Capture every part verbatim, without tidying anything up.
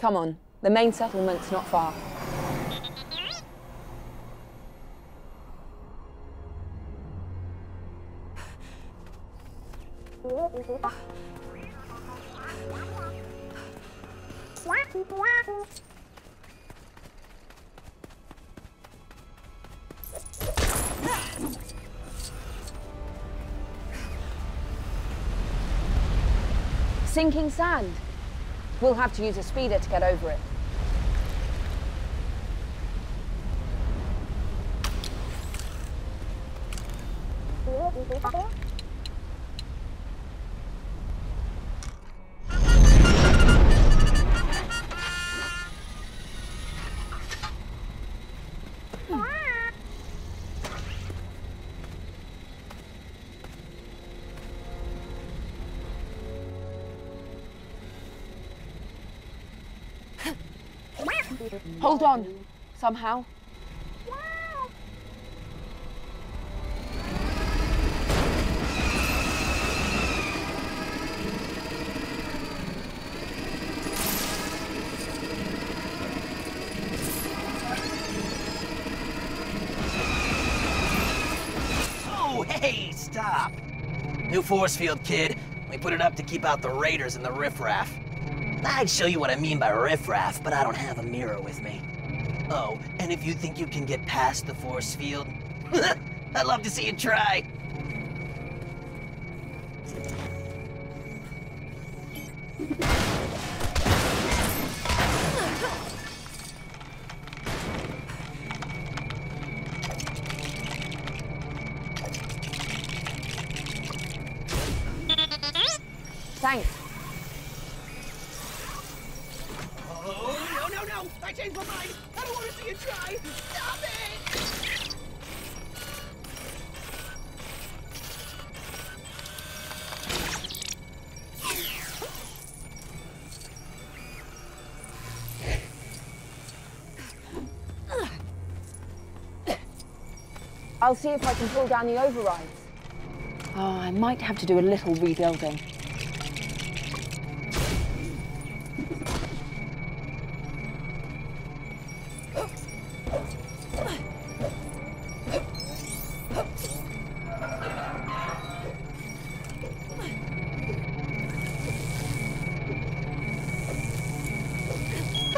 Come on, the main settlement's not far. Sinking sand. We'll have to use a speeder to get over it. Hold on, somehow. Wow. Oh, hey, stop. New force field, kid. We put it up to keep out the raiders and the riffraff. I'd show you what I mean by riffraff, but I don't have a mirror with me. Oh, and if you think you can get past the force field, I'd love to see you try. Thanks. I'll see if I can pull down the overrides. Oh, I might have to do a little rebuilding.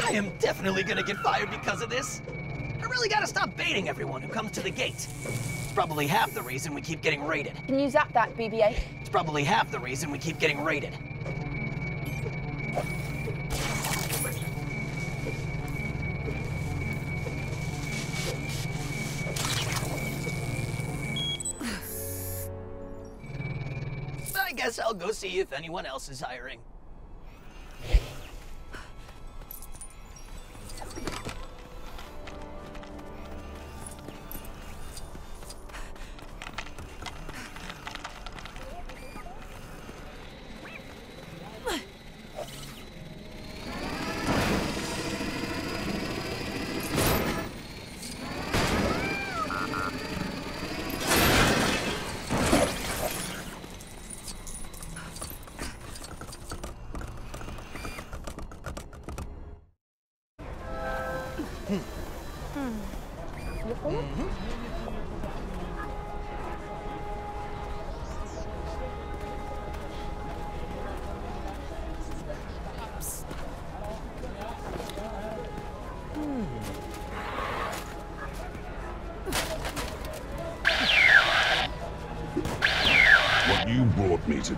I am definitely gonna get fired because of this. We really gotta stop baiting everyone who comes to the gate. It's probably half the reason we keep getting raided. Can you zap that, B B eight? It's probably half the reason we keep getting raided. I guess I'll go see if anyone else is hiring.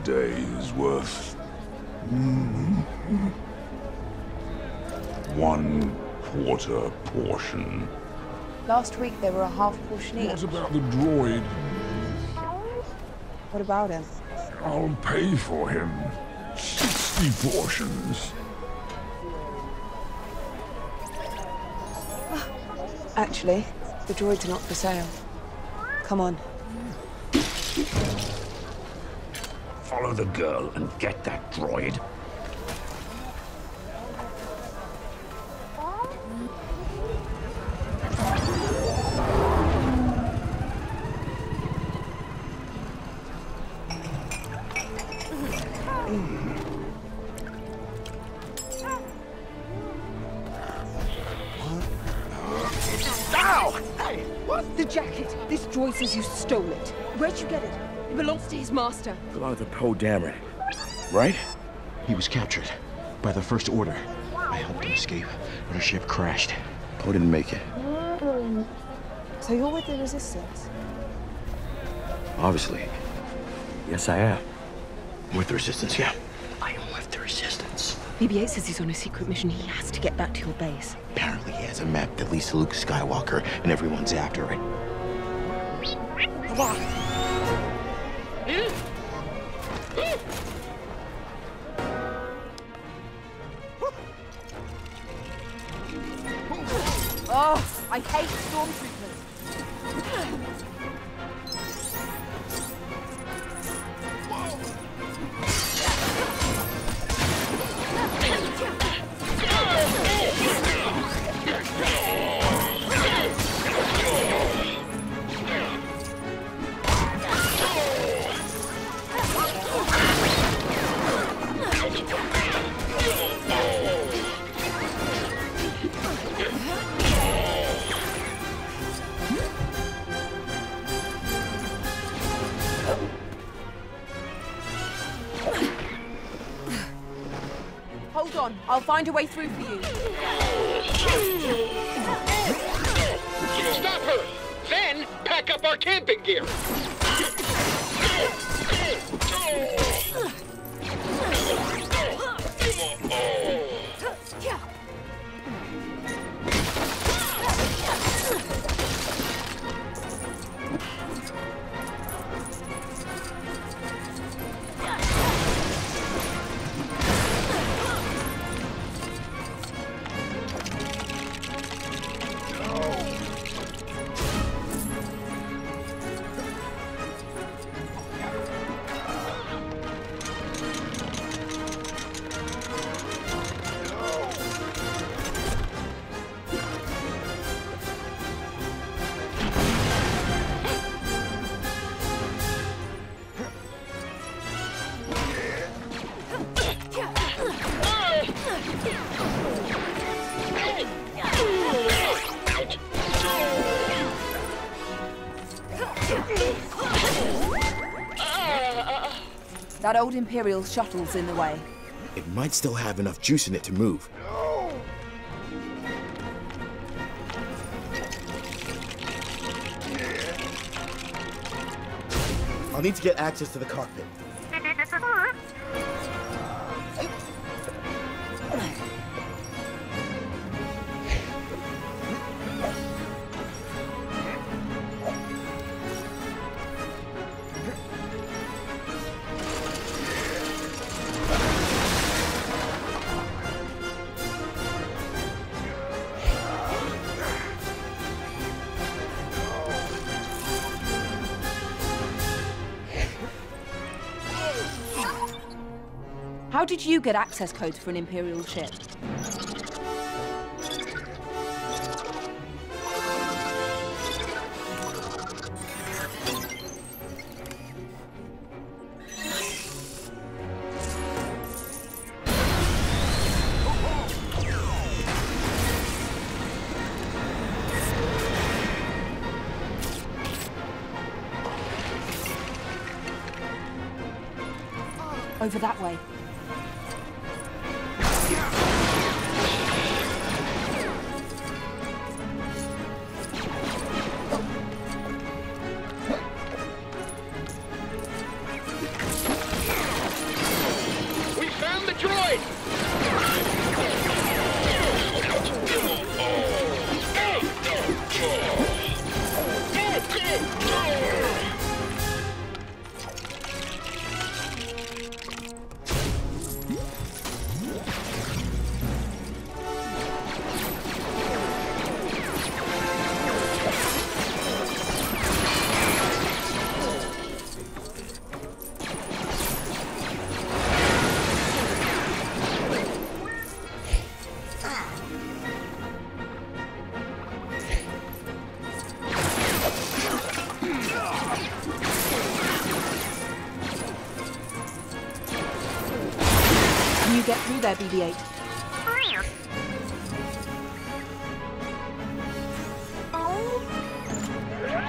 Today is worth one quarter portion. Last week they were a half portion each. What about the droid? What about him? I'll pay for him. Sixty portions. Actually, the droids are not for sale. Come on. Follow the girl and get that droid. The jacket. This droid says you stole it. Where'd you get it? It belongs to his master. It belonged to Poe Dameron, right? He was captured by the First Order. I helped him escape, but her ship crashed. Poe didn't make it. Mm-hmm. So you're with the Resistance? Obviously. Yes, I am. With the Resistance, yeah. I am with the Resistance. B B eight says he's on a secret mission. He has to get back to your base. Apparently he has a map that leads to Luke Skywalker, and everyone's after it. Come on! Oh, I hate stormtroopers. Hold on, I'll find a way through for you. Stop her! Then, pack up our camping gear! That old Imperial shuttle's in the way. It might still have enough juice in it to move. No. I'll need to get access to the cockpit. How did you get access codes for an Imperial ship? Over that way. You get through there, B B eight. Oh.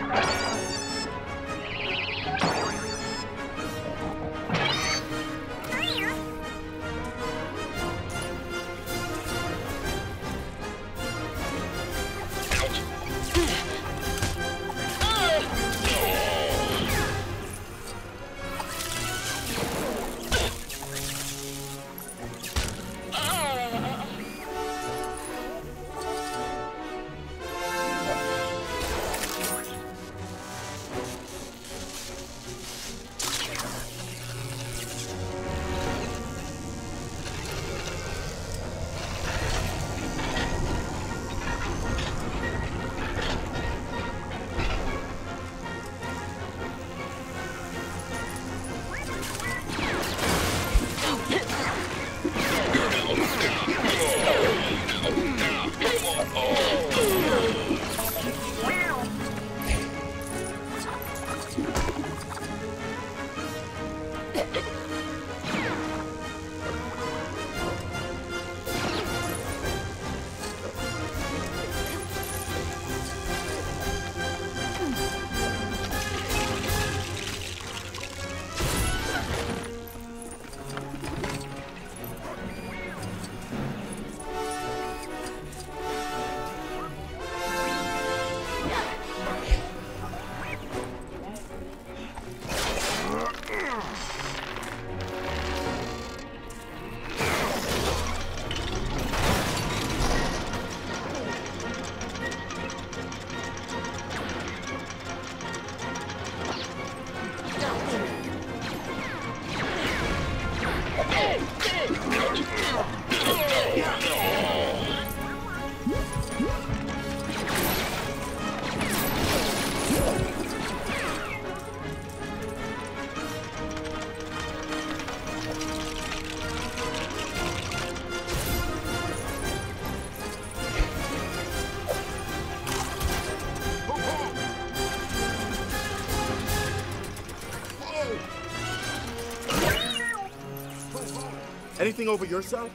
Anything over your side?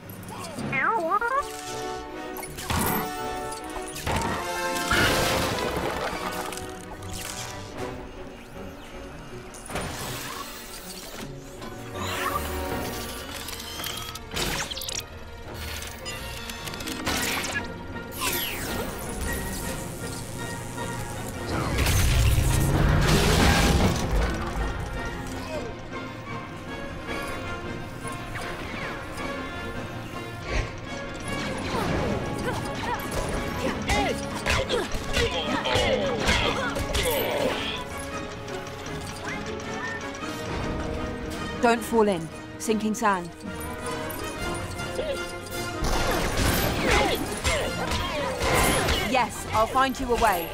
Don't fall in. Sinking sand. Yes, I'll find you a way.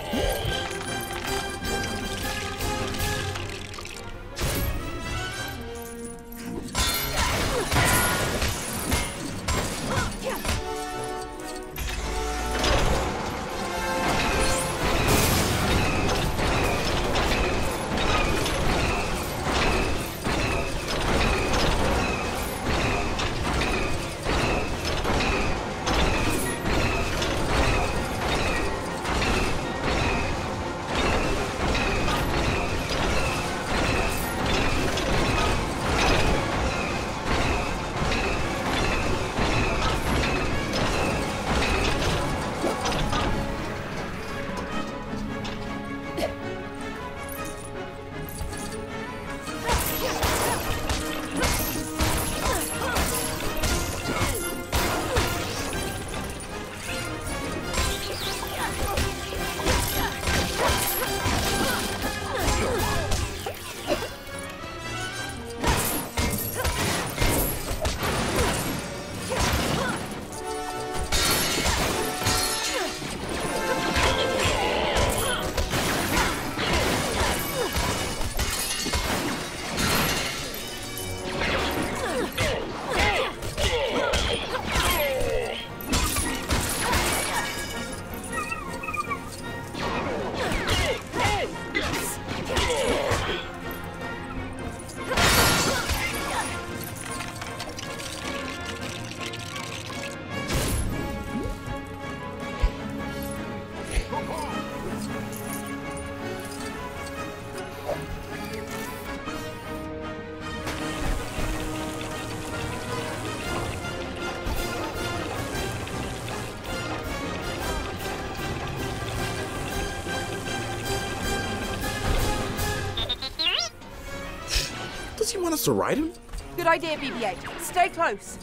Want us to ride him? Good idea, B B eight. Stay close.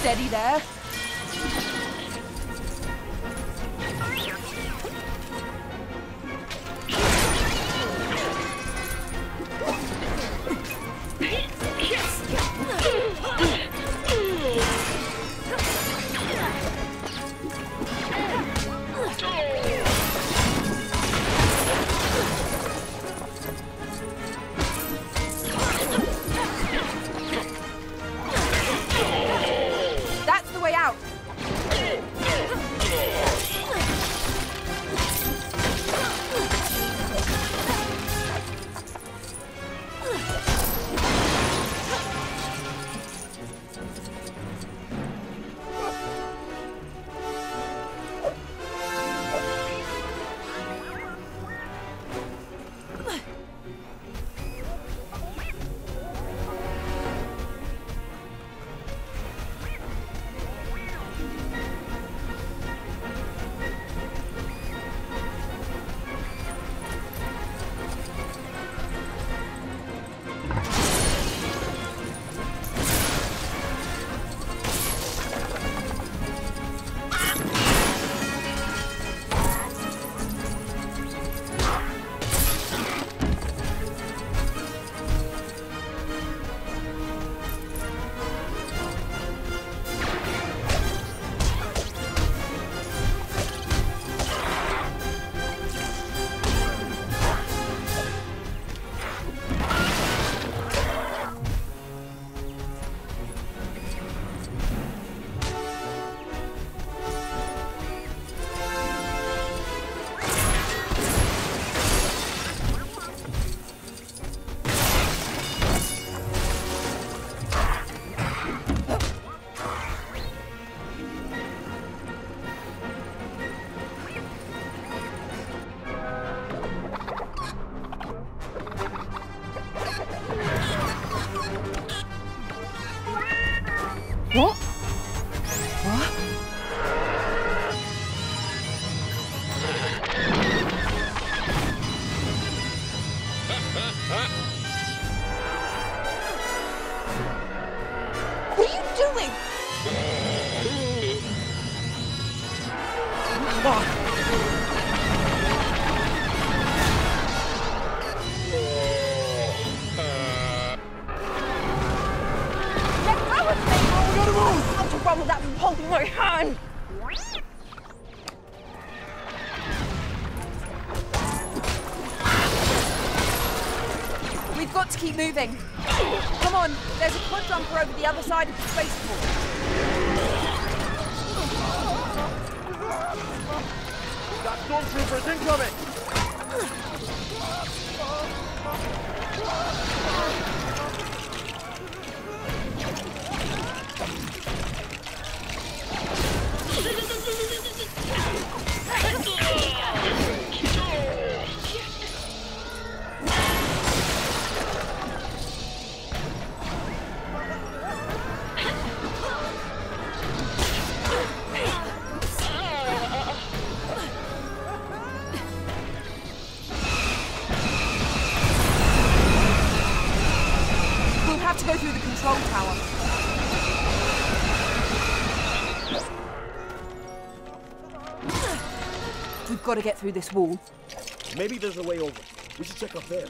Steady there. That's the way out. Got to get through this wall. Maybe there's a way over. We should check up there.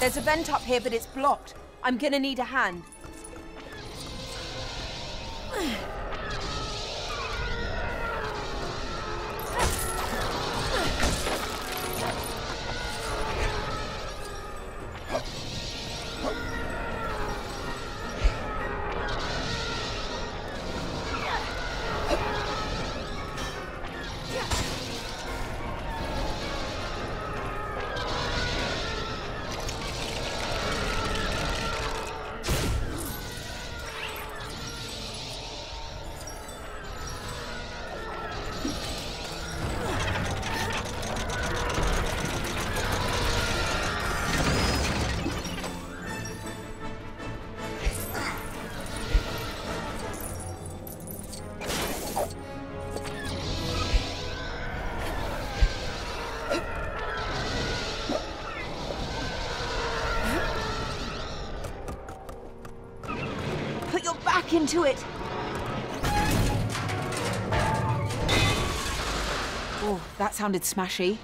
There's a vent up here, but it's blocked. I'm gonna need a hand. Into it. Oh, that sounded smashy.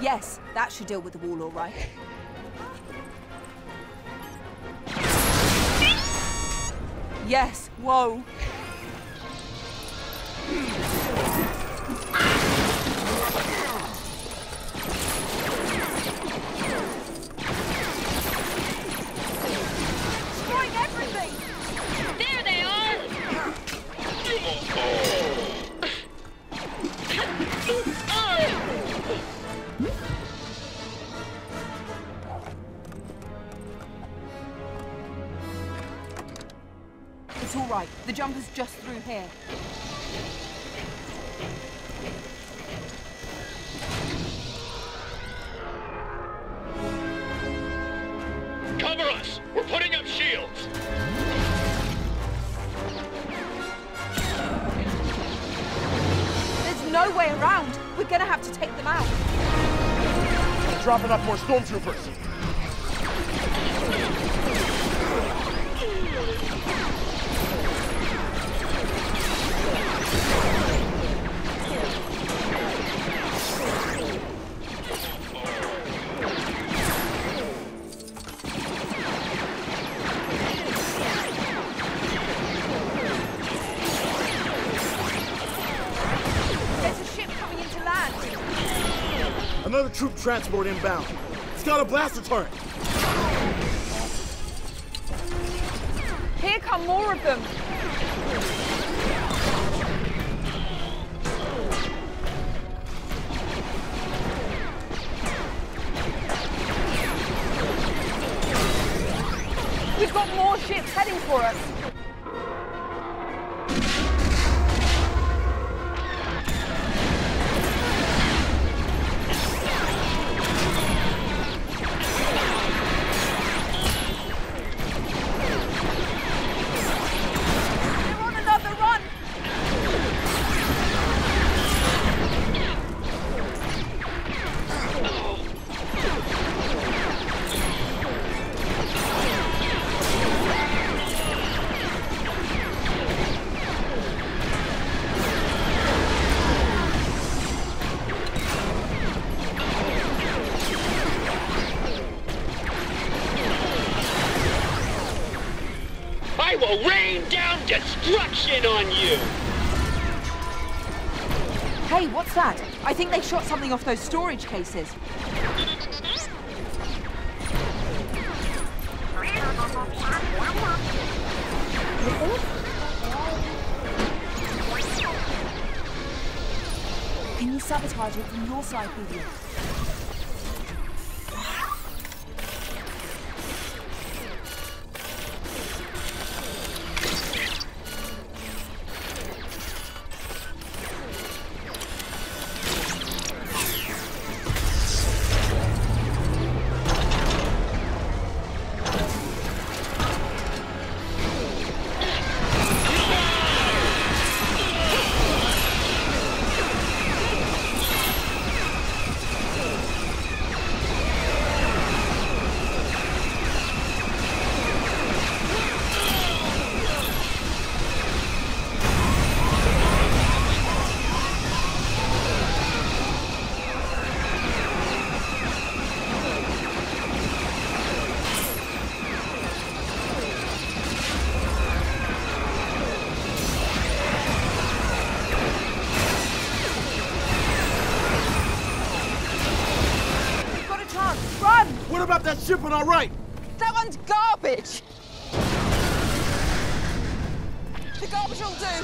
Yes, that should deal with the wall all right. Yes, whoa. Jumper's just through here. Cover us! We're putting up shields! There's no way around. We're gonna have to take them out. Dropping up more stormtroopers. Troop transport inbound. It's got a blaster turret. Here come more of them. got more ships heading for us. Rain down destruction on you! Hey, what's that? I think they shot something off those storage cases. Can you sabotage it from your side, B B? That ship on our right! That one's garbage! The garbage will do!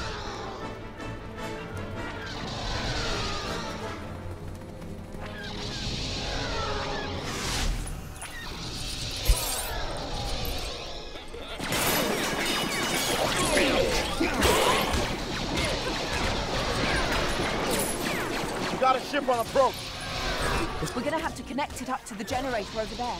We got a ship on approach! We're gonna have to connect it up to the generator over there.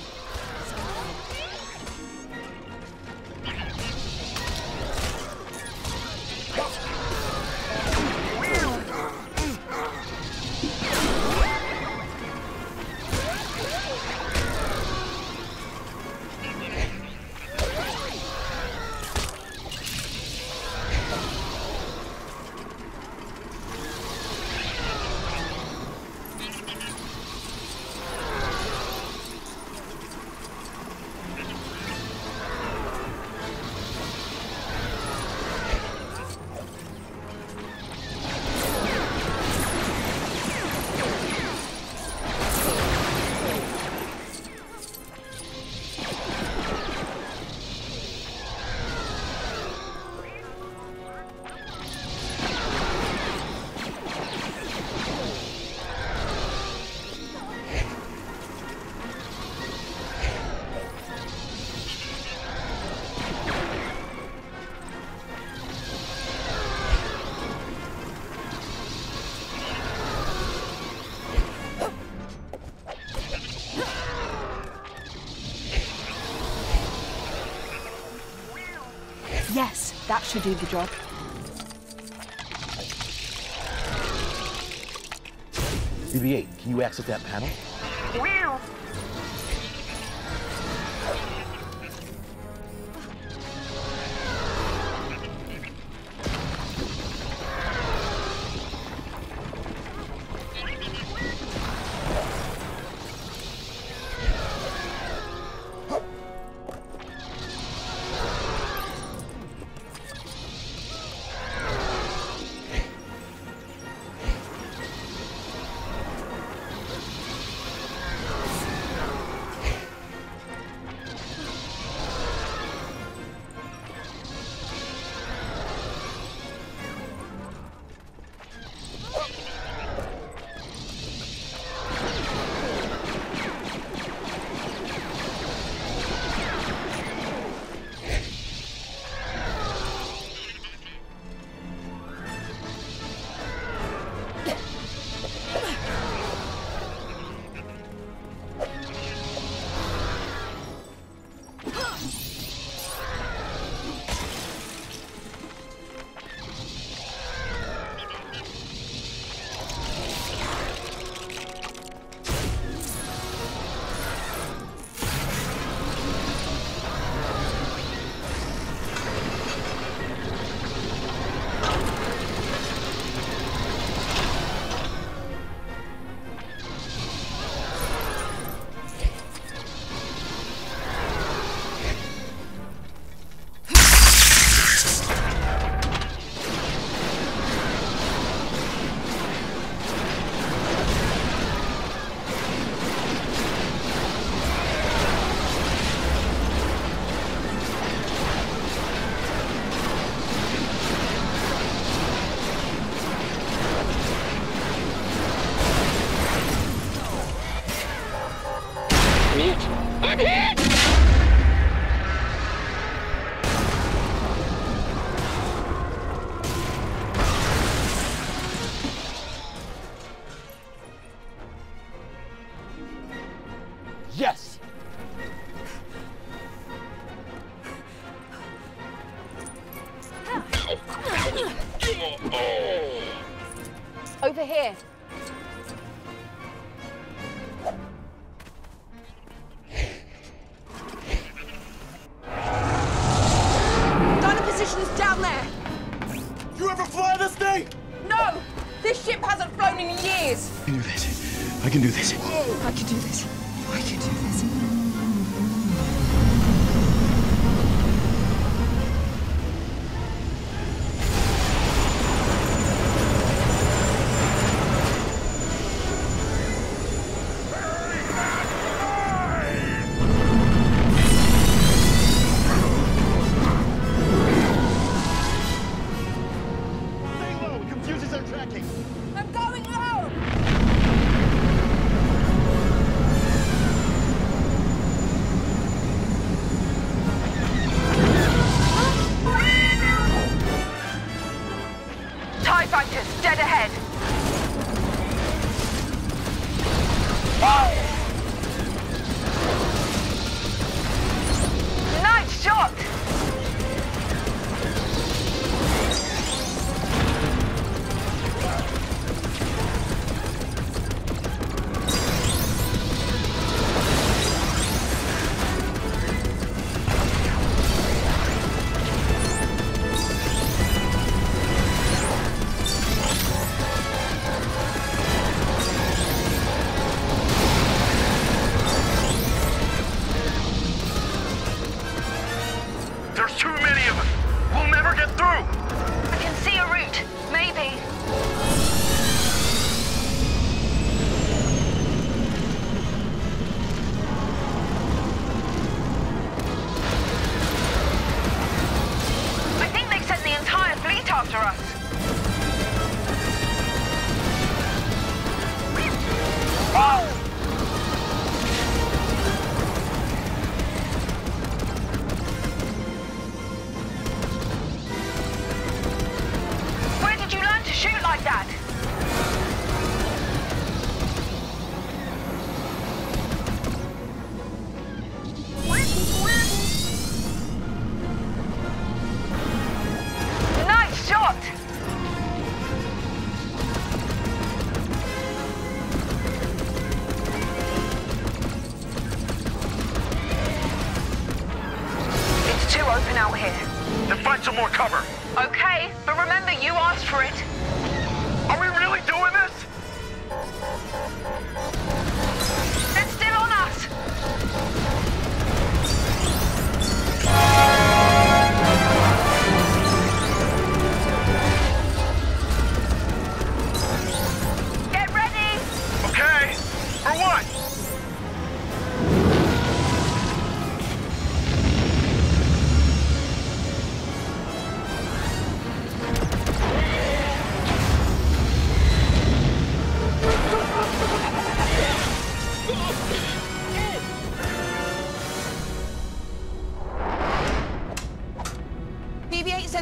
Yes, that should do the job. B B eight, can you access that panel? Wow. I'm hit! I'm hit! Yes! Over here. I can do this. I can do this. I can do this. I can do this.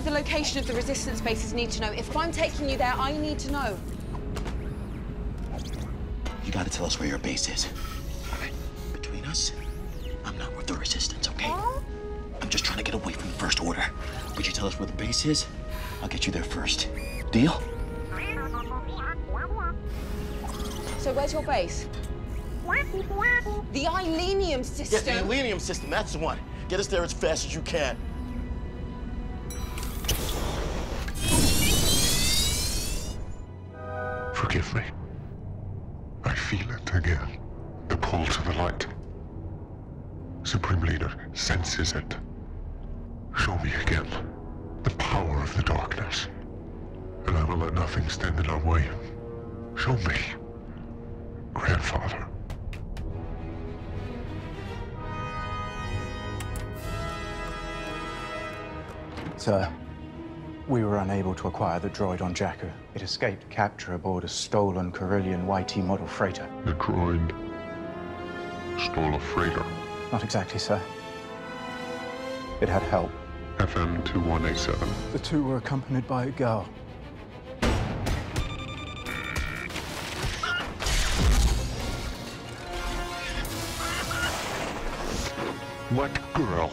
The location of the resistance bases need to know. If I'm taking you there, I need to know. You gotta tell us where your base is. All right, between us, I'm not with the resistance, okay? Huh? I'm just trying to get away from the First Order. Would you tell us where the base is? I'll get you there first. Deal? So where's your base? The Ilenium system. Yeah, the Ilenium system, that's the one. Get us there as fast as you can. Forgive me. I feel it again. The pull to the light. Supreme Leader senses it. Show me again the power of the darkness, and I will let nothing stand in our way. Show me, Grandfather. Sir, we were unable to acquire the droid on Jakku. It escaped capture aboard a stolen Corellian Y T model freighter. The droid stole a freighter? Not exactly, sir. It had help. F M twenty-one eighty-seven. The two were accompanied by a girl. What girl?